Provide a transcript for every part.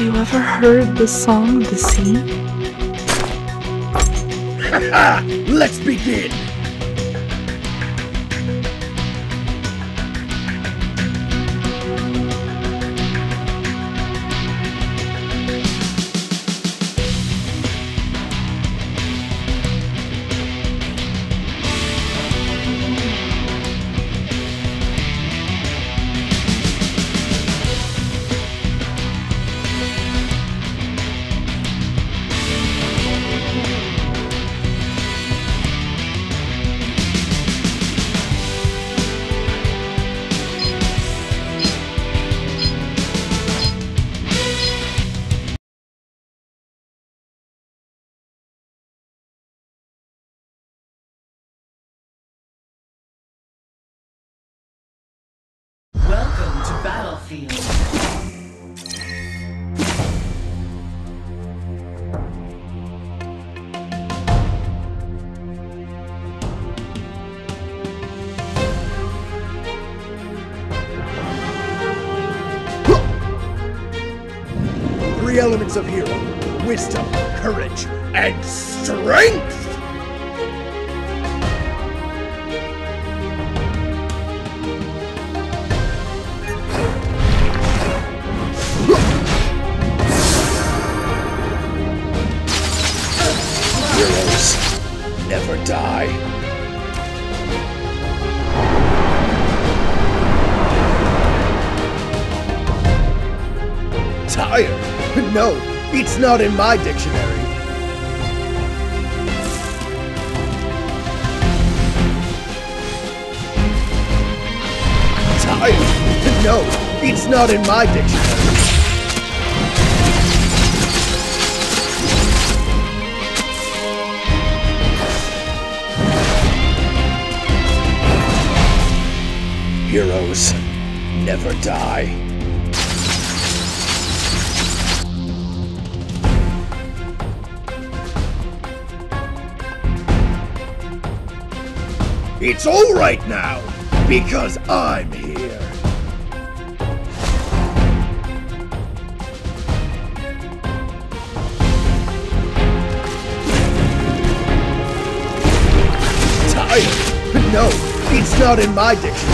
you ever heard the song, The Sea? Let's begin! Three elements of hero: wisdom, courage, and strength! Never die. Tired? No, it's not in my dictionary. Tired? No, it's not in my dictionary. Heroes never die. It's all right now, because I'm here. Tired? No, it's not in my dictionary.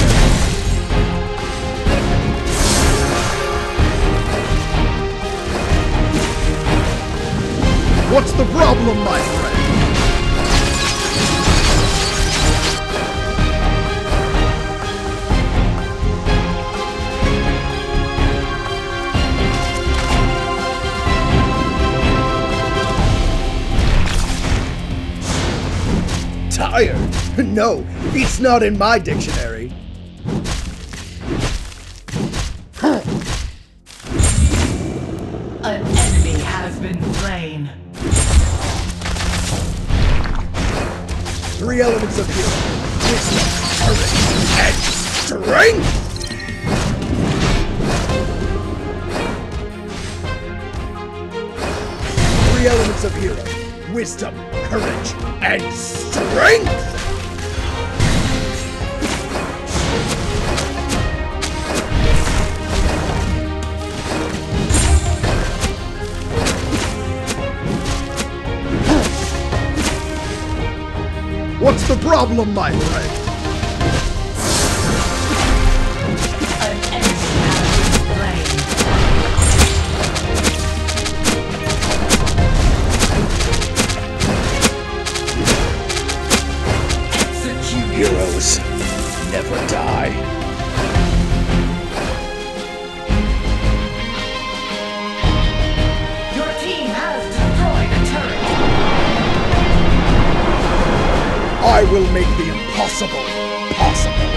What's the problem, my friend? Tired? No, it's not in my dictionary. An enemy has been slain. Three elements of hero: wisdom, courage, and strength! Three elements of hero: wisdom, courage, and strength! What's the problem, my friend? An enemy has been slain. Heroes never die. Your team has destroyed a turret. I will make the impossible possible.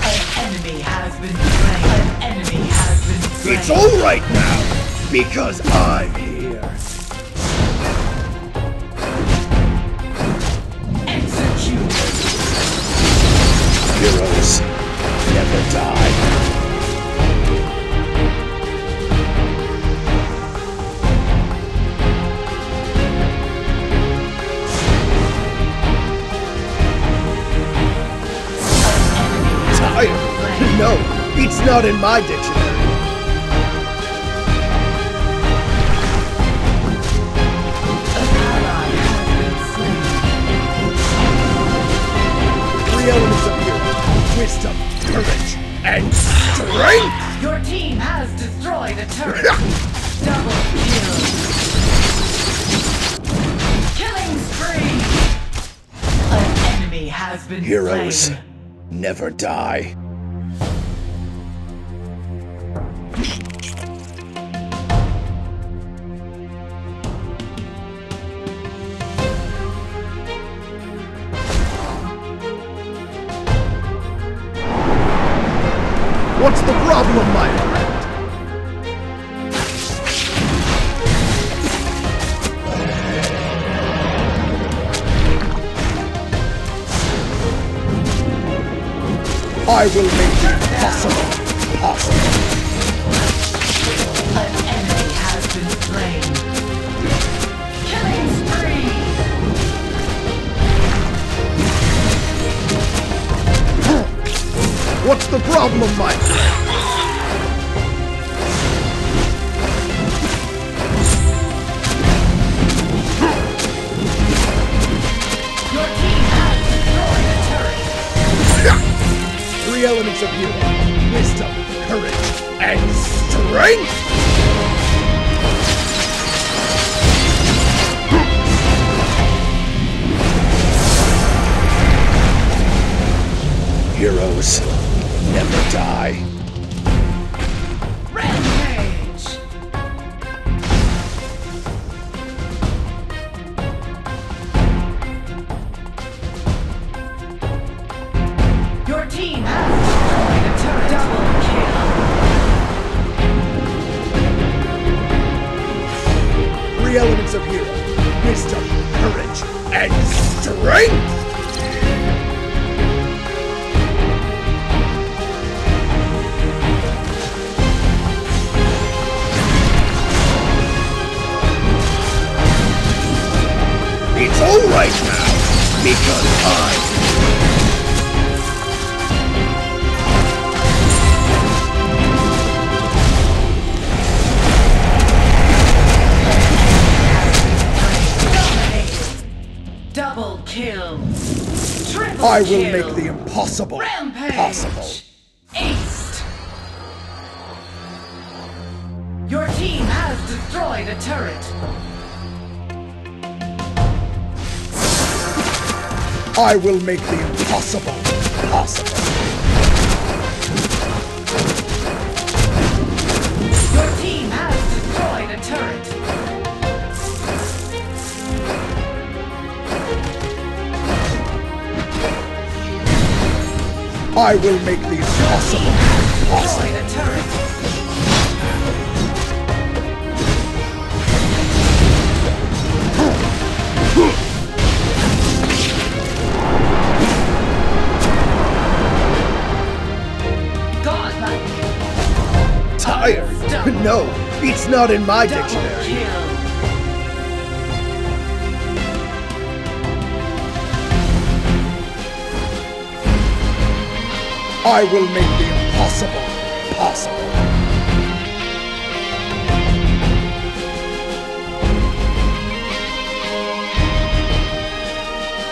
An enemy has been slain. An enemy has been slain. It's all right now, because I'm here. Heroes never die. It's not in my dictionary. Three elements appear: wisdom, courage, and strength! Your team has destroyed a turret. Double kill. Killing spree! An enemy has been Heroes slain. Never die. What's the problem, my friend? I will make it possible. An enemy has been slain. Killing spree! What's the problem, Mike? Elements of you: wisdom, courage, and strength. Heroes never die. Rampage. Your team has elements of hero: wisdom, courage, and strength! It's all right now, because I will make the impossible possible. Aced. Your team has destroyed a turret. I will make the impossible possible. Your team has destroyed a turret. I will make the impossible possible. Godlike. Tired? No, it's not in my dictionary. Kill. I will make the impossible possible.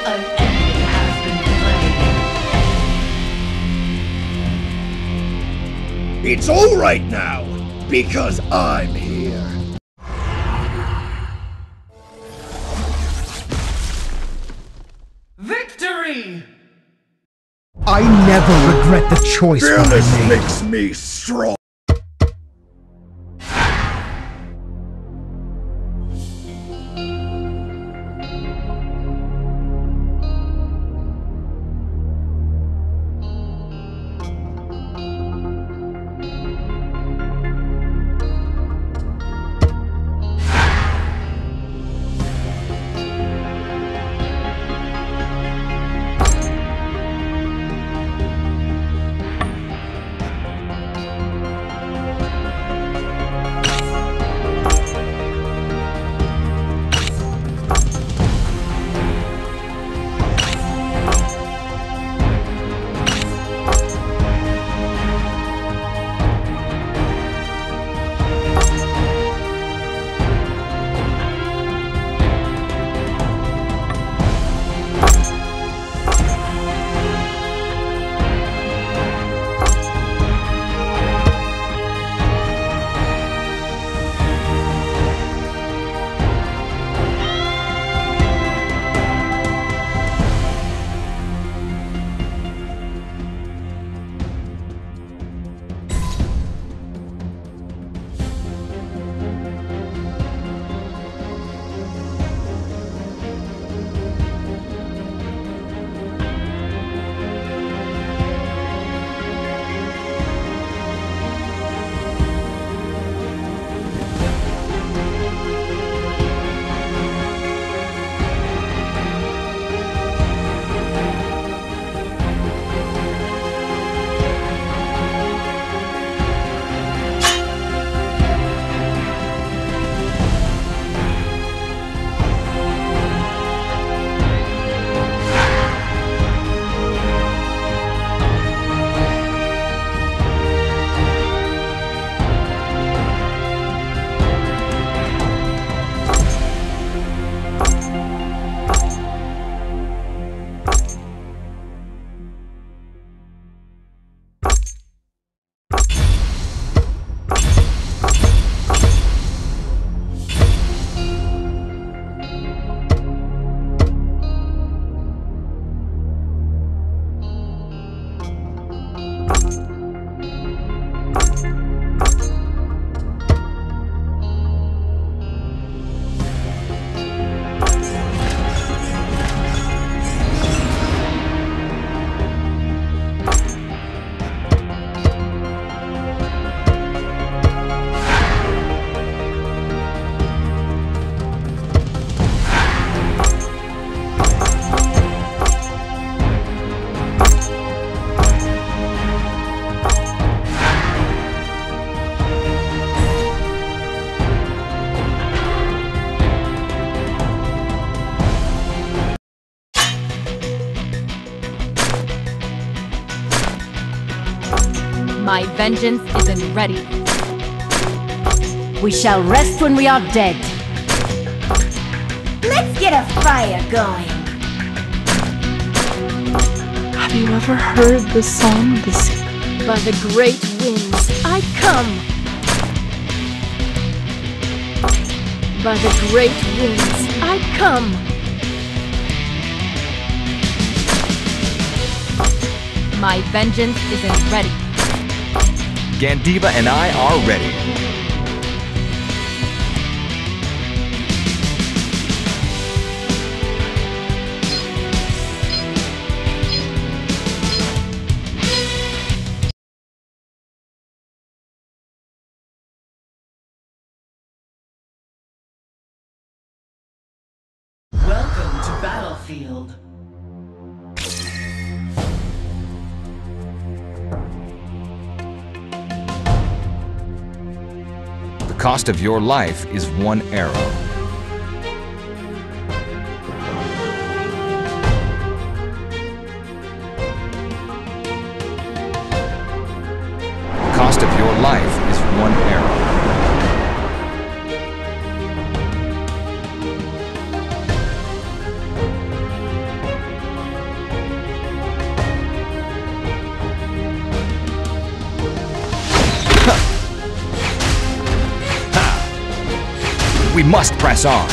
An enemy has been slain. It's all right now, because I'm here. Victory! I never regret the choice I made. Fearless makes me strong. My vengeance isn't ready. We shall rest when we are dead. Let's get a fire going. Have you ever heard the song? By the great winds, I come. By the great winds, I come. My vengeance isn't ready. Gandiva and I are ready. Battlefield. The cost of your life is one arrow. The cost of your life is one arrow. We must press on.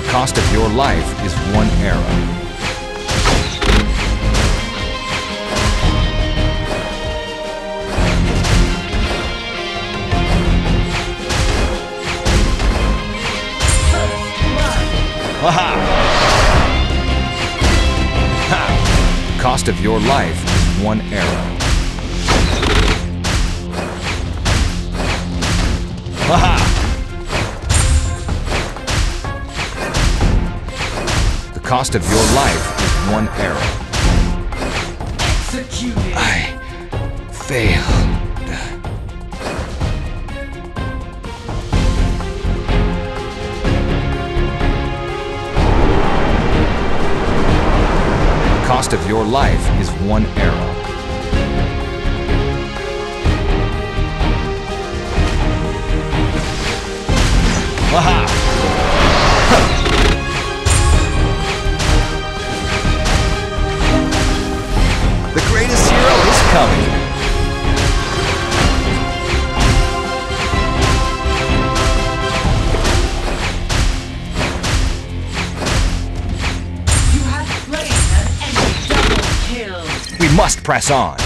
The cost of your life is one arrow. The cost of your life is one arrow. The cost of your life is one arrow. Executed. I failed. The cost of your life is one arrow. The greatest hero is coming. We must press on.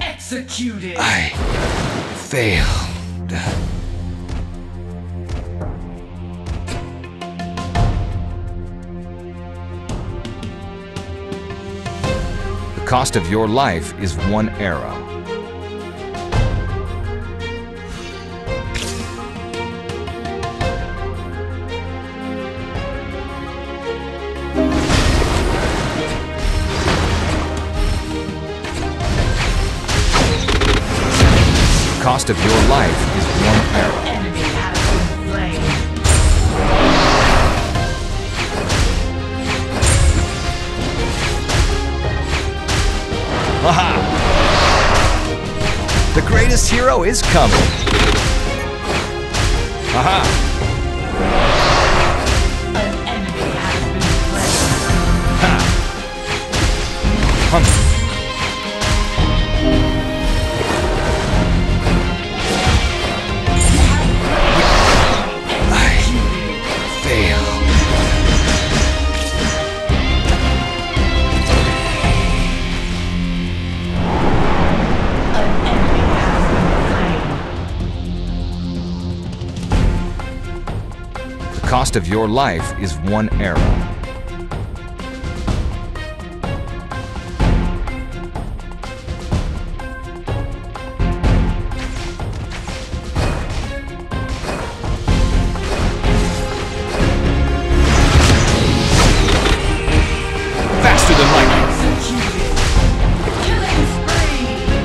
Executed. I failed. The cost of your life is one arrow. The cost of your life is one arrow. Enemy has The greatest hero is coming. An enemy has been slain. The cost of your life is one arrow. Faster than lightning. Killing spree.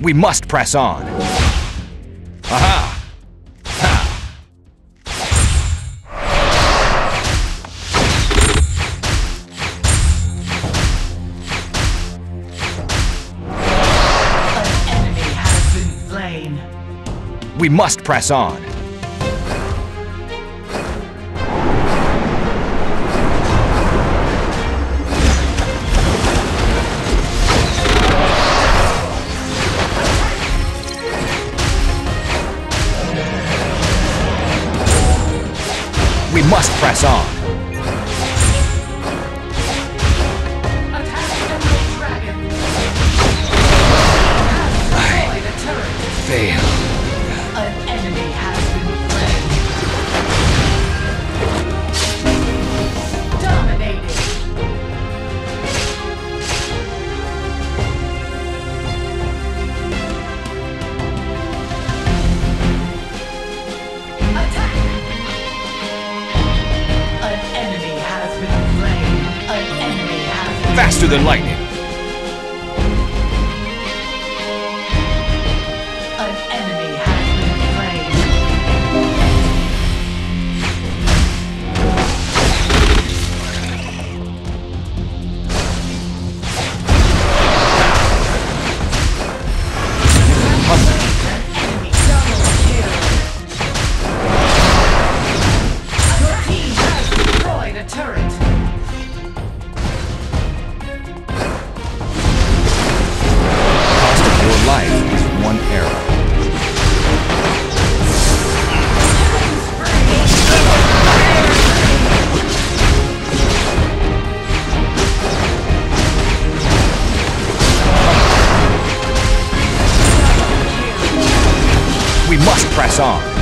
We must press on. Aha! We must press on. We must press on. I failed. Faster than lightning. An enemy has been slain. Your team has destroyed a turret. Life is one arrow. We must press on.